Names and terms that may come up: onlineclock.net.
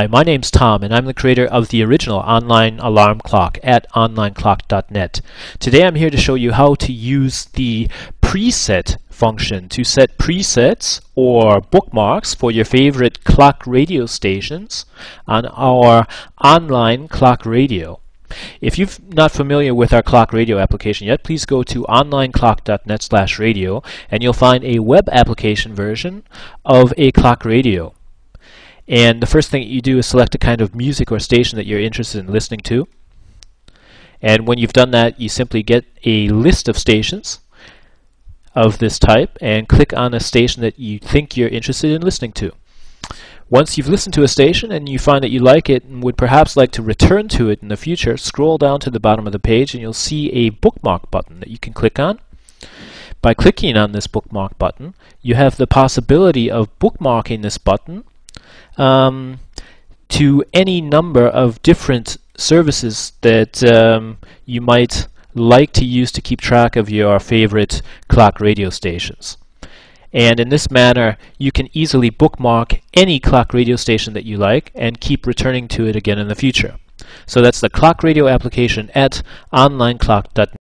Hi, my name's Tom, and I'm the creator of the original online alarm clock at onlineclock.net. Today I'm here to show you how to use the preset function to set presets or bookmarks for your favorite clock radio stations on our online clock radio. If you're not familiar with our clock radio application yet, please go to onlineclock.net/radio and you'll find a web application version of a clock radio. And the first thing you do is select a kind of music or station that you're interested in listening to. And when you've done that, you simply get a list of stations of this type and click on a station that you think you're interested in listening to. Once you've listened to a station and you find that you like it and would perhaps like to return to it in the future, scroll down to the bottom of the page and you'll see a bookmark button that you can click on. By clicking on this bookmark button, you have the possibility of bookmarking this button to any number of different services that you might like to use to keep track of your favorite clock radio stations. And in this manner, you can easily bookmark any clock radio station that you like and keep returning to it again in the future. So that's the clock radio application at onlineclock.net.